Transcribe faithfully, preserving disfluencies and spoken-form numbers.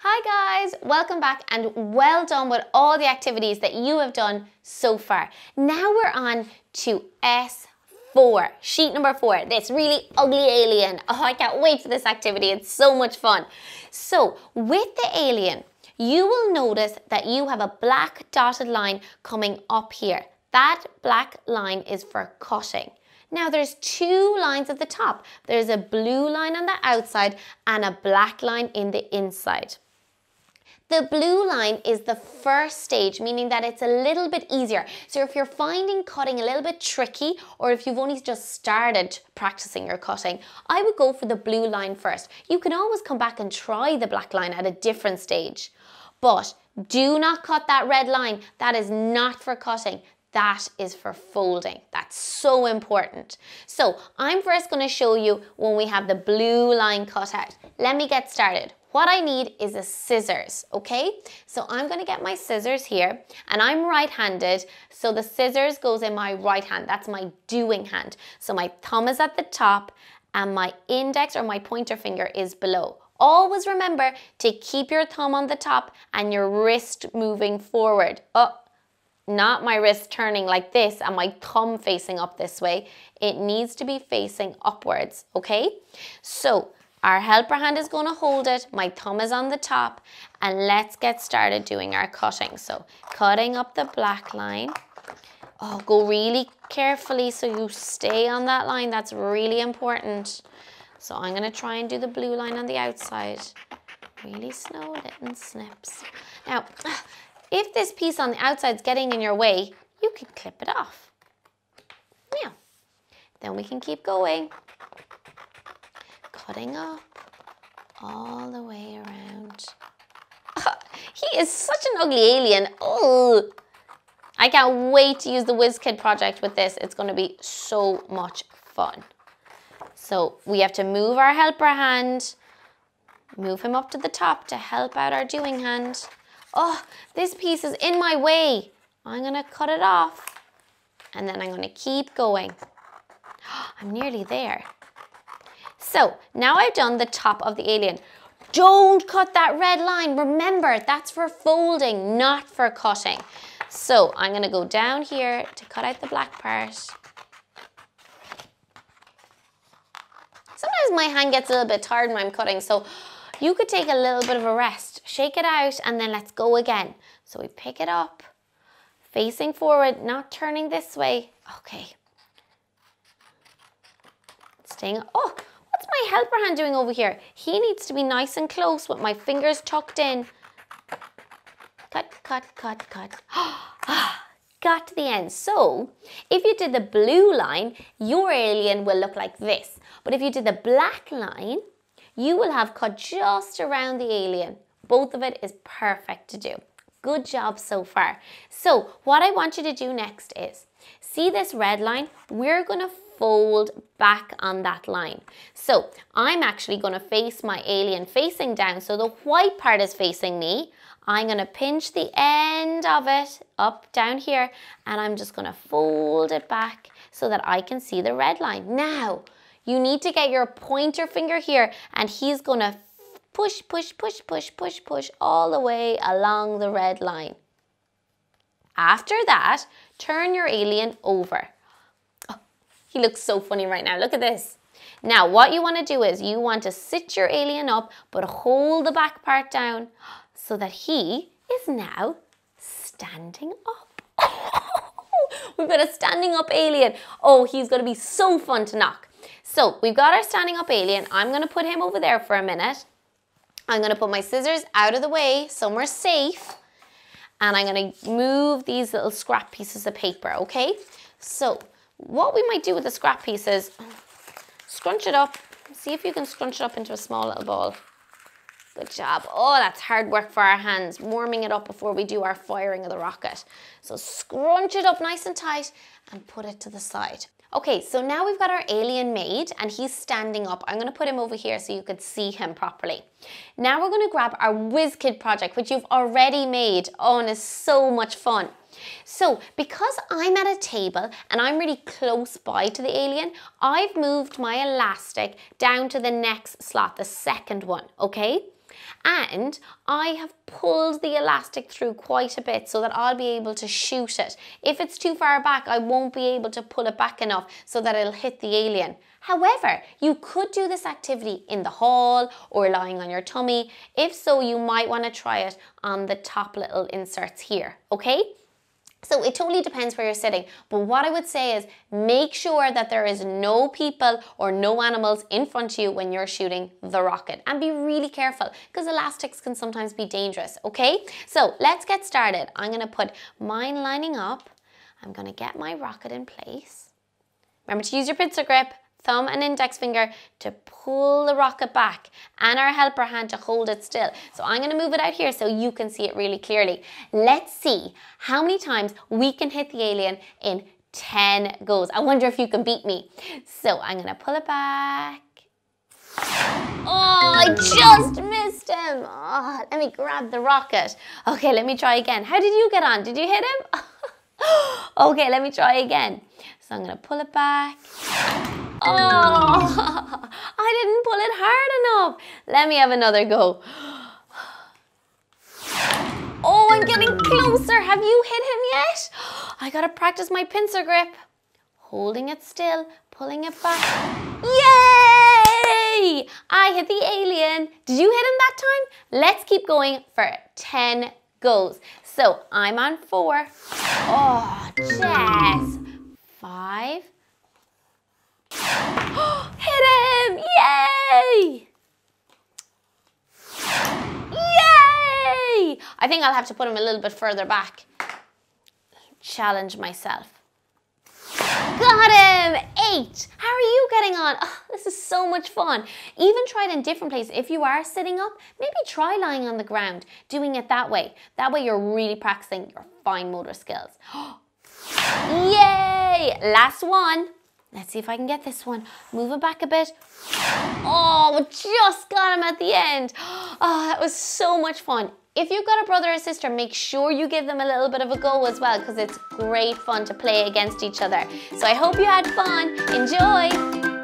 Hi guys, welcome back and well done with all the activities that you have done so far. Now we're on to S four, sheet number four, this really ugly alien. Oh, I can't wait for this activity, it's so much fun. So with the alien, you will notice that you have a black dotted line coming up here. That black line is for cutting. Now there's two lines at the top. There's a blue line on the outside and a black line in the inside. The blue line is the first stage, meaning that it's a little bit easier. So if you're finding cutting a little bit tricky, or if you've only just started practicing your cutting, I would go for the blue line first. You can always come back and try the black line at a different stage. But do not cut that red line. That is not for cutting. That is for folding. That's so important. So I'm first going to show you when we have the blue line cut out. Let me get started. What I need is a scissors, okay? So I'm going to get my scissors here, and I'm right-handed, so the scissors goes in my right hand. That's my doing hand. So my thumb is at the top and my index or my pointer finger is below. Always remember to keep your thumb on the top and your wrist moving forward. Oh. Not my wrist turning like this and my thumb facing up this way. It needs to be facing upwards, okay? So our helper hand is going to hold it. My thumb is on the top, and let's get started doing our cutting. So cutting up the black line. Oh, go really carefully so you stay on that line. That's really important. So I'm going to try and do the blue line on the outside. Really slow, little snips. Now, if this piece on the outside is getting in your way, you can clip it off. Yeah. Then we can keep going. Cutting up all the way around. Oh, he is such an ugly alien. Oh, I can't wait to use the WizKid project with this. It's going to be so much fun. So we have to move our helper hand, move him up to the top to help out our doing hand. Oh, this piece is in my way. I'm gonna cut it off, and then I'm gonna keep going. I'm nearly there. So now I've done the top of the alien. Don't cut that red line. Remember, that's for folding, not for cutting. So I'm gonna go down here to cut out the black part. Sometimes my hand gets a little bit tired when I'm cutting, so you could take a little bit of a rest, shake it out, and then let's go again. So we pick it up, facing forward, not turning this way. Okay. Staying, oh, what's my helper hand doing over here? He needs to be nice and close with my fingers tucked in. Cut, cut, cut, cut. Got to the end. So if you did the blue line, your alien will look like this. But if you did the black line, you will have cut just around the alien. Both of it is perfect to do. Good job so far. So what I want you to do next is, see this red line? We're gonna fold back on that line. So I'm actually gonna face my alien facing down, so the white part is facing me. I'm gonna pinch the end of it up down here, and I'm just gonna fold it back so that I can see the red line. Now, you need to get your pointer finger here, and he's gonna push, push, push, push, push, push all the way along the red line. After that, turn your alien over. Oh, he looks so funny right now, look at this. Now what you wanna do is you want to sit your alien up, but hold the back part down so that he is now standing up. We've got a standing up alien. Oh, he's gonna be so fun to knock. So we've got our standing up alien. I'm gonna put him over there for a minute. I'm gonna put my scissors out of the way, somewhere safe. And I'm gonna move these little scrap pieces of paper, okay? So what we might do with the scrap pieces, scrunch it up. See if you can scrunch it up into a small little ball. Good job. Oh, that's hard work for our hands, warming it up before we do our firing of the rocket. So scrunch it up nice and tight and put it to the side. Okay, so now we've got our alien made and he's standing up. I'm gonna put him over here so you could see him properly. Now we're gonna grab our WizKid project, which you've already made. Oh, and it's so much fun. So because I'm at a table and I'm really close by to the alien, I've moved my elastic down to the next slot, the second one, okay? and I have pulled the elastic through quite a bit so that I'll be able to shoot it. If it's too far back, I won't be able to pull it back enough so that it'll hit the alien. However, you could do this activity in the hall or lying on your tummy. If so, you might want to try it on the top little inserts here, okay? So it totally depends where you're sitting. But what I would say is make sure that there is no people or no animals in front of you when you're shooting the rocket. And be really careful because elastics can sometimes be dangerous, okay? So let's get started. I'm going to put mine lining up. I'm going to get my rocket in place. Remember to use your pincer grip, thumb and index finger to pull the rocket back and our helper hand to hold it still. So I'm going to move it out here so you can see it really clearly. Let's see how many times we can hit the alien in ten goes. I wonder if you can beat me. So I'm going to pull it back. Oh, I just missed him. Oh, let me grab the rocket. Okay, let me try again. How did you get on? Did you hit him? Okay, let me try again. So I'm going to pull it back. Oh, I didn't pull it hard enough. Let me have another go. Oh, I'm getting closer. Have you hit him yet? I gotta practice my pincer grip. Holding it still, pulling it back. Yay! I hit the alien. Did you hit him that time? Let's keep going for ten goes. So I'm on four. Oh, yes. Five. Hit him! Yay! Yay! I think I'll have to put him a little bit further back. Challenge myself. Got him! Eight! How are you getting on? Oh, this is so much fun. Even try it in different places. If you are sitting up, maybe try lying on the ground, doing it that way. That way you're really practicing your fine motor skills. Yay! Last one. Let's see if I can get this one. Move it back a bit. Oh, just got him at the end. Oh, that was so much fun. If you've got a brother or sister, make sure you give them a little bit of a go as well because it's great fun to play against each other. So I hope you had fun. Enjoy.